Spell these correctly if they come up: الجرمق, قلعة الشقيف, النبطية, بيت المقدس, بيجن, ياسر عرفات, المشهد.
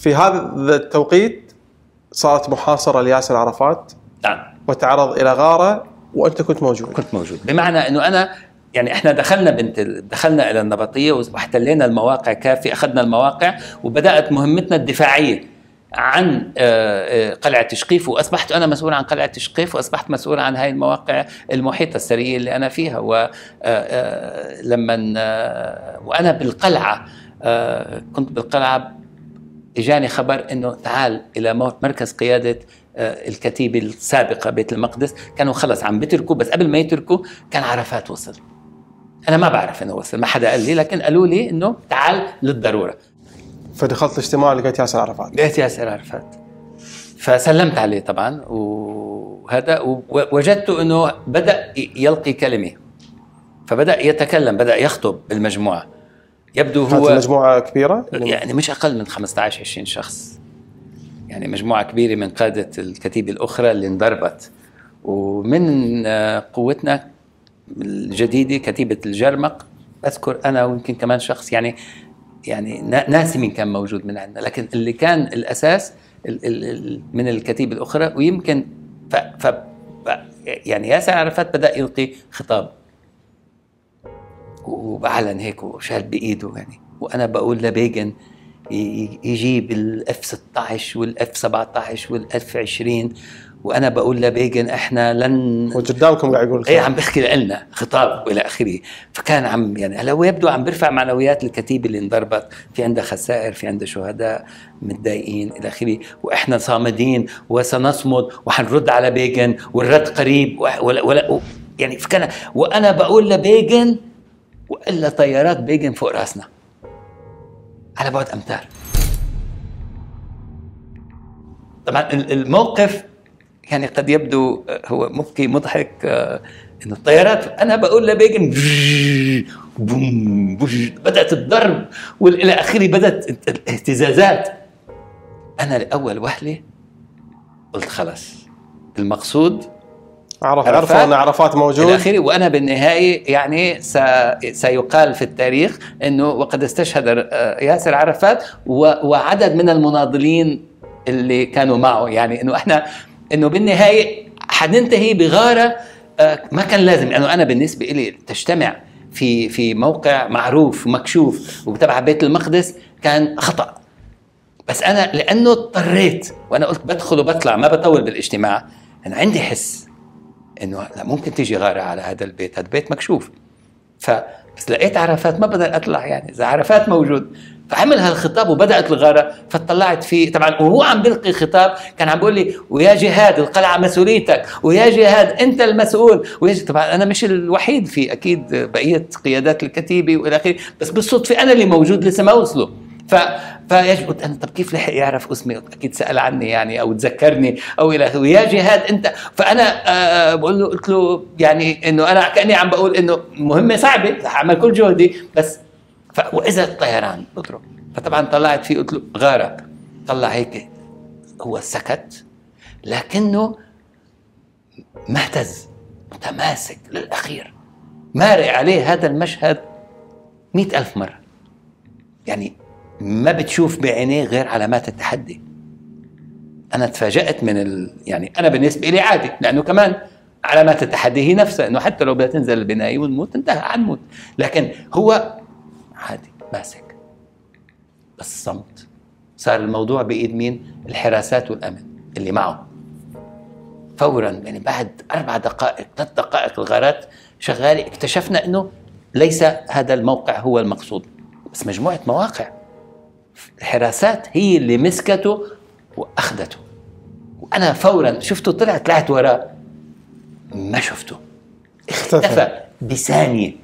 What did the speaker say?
في هذا التوقيت صارت محاصرة لياسر عرفات. نعم. وتعرض إلى غارة وأنت كنت موجود. كنت موجود، بمعنى أنه أنا يعني احنا دخلنا إلى النبطية واحتلينا المواقع كافي، أخذنا المواقع وبدأت مهمتنا الدفاعية عن قلعة الشقيف، وأصبحت أنا مسؤول عن قلعة الشقيف، وأصبحت مسؤول عن هاي المواقع المحيطة السرية اللي أنا فيها. وأنا بالقلعة، كنت بالقلعة، إجاني خبر أنه تعال إلى مركز قيادة الكتيبة السابقة بيت المقدس. كانوا خلص عم بتركوا، بس قبل ما يتركوا كان عرفات وصل. أنا ما بعرف أنه وصل، ما حدا قال لي، لكن قالوا لي أنه تعال للضرورة. فدخلت الاجتماع لقيت ياسر عرفات. لقيت ياسر عرفات، فسلمت عليه طبعا، وهذا ووجدت أنه بدأ يلقي كلمة، فبدأ يتكلم، بدأ يخطب المجموعة. يبدو هو المجموعة كبيرة؟ يعني مش أقل من 15-20 شخص، يعني مجموعة كبيرة من قادة الكتيبة الأخرى اللي انضربت، ومن قوتنا الجديدة كتيبة الجرمق. أذكر أنا ويمكن كمان شخص، يعني ناسي من كان موجود من عندنا، لكن اللي كان الأساس من الكتيبة الأخرى. ويمكن يعني ياسر عرفات بدأ يلقي خطاب، وبعلن هيك وشال بإيده يعني، وأنا بقول لبيجن يجيب الاف 16 والاف 17 والاف 20، وانا بقول لبيجن احنا لن، وقدامكم قاعد يقول ايه، عم بحكي لنا خطاب والى اخره. فكان عم يعني هو يبدو عم برفع معنويات الكتيبه اللي انضربت، في عندها خسائر، في عندها شهداء متضايقين الى اخره، واحنا صامدين وسنصمد وحنرد على بيجن والرد قريب. يعني فكان وانا بقول لبيجن والا طيارات بيجن فوق راسنا على بعد أمتار. طبعا الموقف يعني قد يبدو هو مبكي مضحك، إن الطيارات، أنا بقول لبيجن بوم بوش، بدأت الضرب وإلى آخره، بدأت الاهتزازات. أنا لأول وهلة قلت خلص المقصود عرفت أن عرفات موجود إلى آخره. وأنا بالنهاية يعني سيقال في التاريخ أنه وقد استشهد ياسر عرفات وعدد من المناضلين اللي كانوا معه، يعني أنه بالنهاية حننتهي بغارة ما كان لازم. لأنه يعني أنا بالنسبة إلي تجتمع في موقع معروف ومكشوف وتبع بيت المقدس كان خطأ، بس أنا لأنه اضطريت، وأنا قلت بدخل وبطلع، ما بطول بالاجتماع. أنا عندي حس إنه لا، ممكن تيجي غارة على هذا البيت، هذا بيت مكشوف. بس لقيت عرفات، ما بقدر أطلع يعني، إذا عرفات موجود. فعمل هالخطاب وبدأت الغارة، فطلعت فيه طبعا، وهو عم بلقي خطاب كان عم بقول لي ويا جهاد القلعة مسؤوليتك، ويا جهاد أنت المسؤول، طبعا أنا مش الوحيد، في أكيد بقية قيادات الكتيبة وإلى آخره، بس بالصدفة أنا اللي موجود لسه ما وصلوا. قلت انا طب كيف لحق يعرف اسمي؟ اكيد سال عني يعني او تذكرني او الى اخره، يا جهاد انت. فانا بقول له، قلت له يعني انه انا كاني عم بقول انه مهمه صعبه، رح اعمل كل جهدي، بس واذا الطيران بضرب. فطبعا طلعت فيه، قلت له غاره. طلع هيك، هو سكت لكنه مهتز متماسك للاخير. مارق عليه هذا المشهد 100,000 مره، يعني ما بتشوف بعينيه غير علامات التحدي. أنا تفاجأت من يعني أنا بالنسبة لي عادي، لأنه كمان علامات التحدي هي نفسها، إنه حتى لو بدها تنزل البناية ونموت انتهى حنموت، لكن هو عادي ماسك. بس صمت. صار الموضوع بإيد مين؟ الحراسات والأمن اللي معه. فورا يعني بعد 4 دقائق 3 دقائق الغارات شغالة، اكتشفنا إنه ليس هذا الموقع هو المقصود، بس مجموعة مواقع. الحراسات هي اللي مسكته واخذته، وانا فورا شفته، طلعت وراه، ما شفته، اختفى بثانيه.